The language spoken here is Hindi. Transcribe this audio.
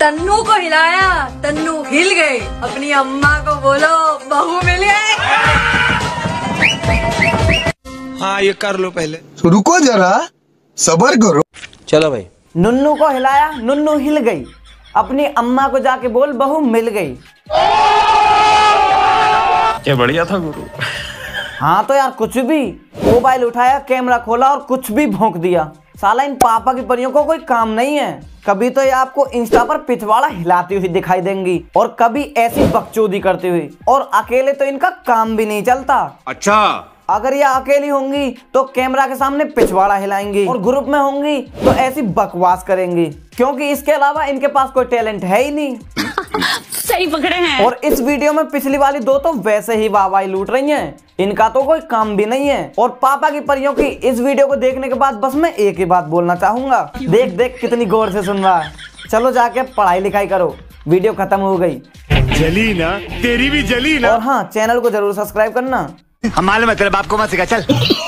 तन्नू को हिलाया, तन्नू हिल गई। अपनी अम्मा को बोलो बहू मिल गई। हाँ ये कर लो, पहले रुको जरा, सबर करो। चलो भाई। नुन्नू को हिलाया, नुन्नू हिल गई। अपनी अम्मा को जाके बोल बहू मिल गई। क्या बढ़िया था गुरु। हाँ तो यार कुछ भी। मोबाइल उठाया, कैमरा खोला और कुछ भी भोंक दिया। साला इन पापा की परियों को कोई काम नहीं है। कभी तो ये आपको इंस्टा पर पिछवाड़ा हिलाती हुई दिखाई देंगी और कभी ऐसी बकचोदी करती हुई, और अकेले तो इनका काम भी नहीं चलता। अच्छा, अगर ये अकेली होंगी तो कैमरा के सामने पिछवाड़ा हिलाएंगी और ग्रुप में होंगी तो ऐसी बकवास करेंगी, क्योंकि इसके अलावा इनके पास कोई टैलेंट है ही नहीं। सही पकड़े हैं। और इस वीडियो में पिछली वाली दो तो वैसे ही वाहवाही लूट रही हैं, इनका तो कोई काम भी नहीं है। और पापा की परियों की इस वीडियो को देखने के बाद बस मैं एक ही बात बोलना चाहूंगा, देख देख कितनी गौर से सुन रहा है, चलो जाके पढ़ाई लिखाई करो। वीडियो खत्म हो गई। जली ना, तेरी भी जली ना। और हाँ, चैनल को जरूर सब्सक्राइब करना। हमारे मतलब आपको मत सिखा, चल।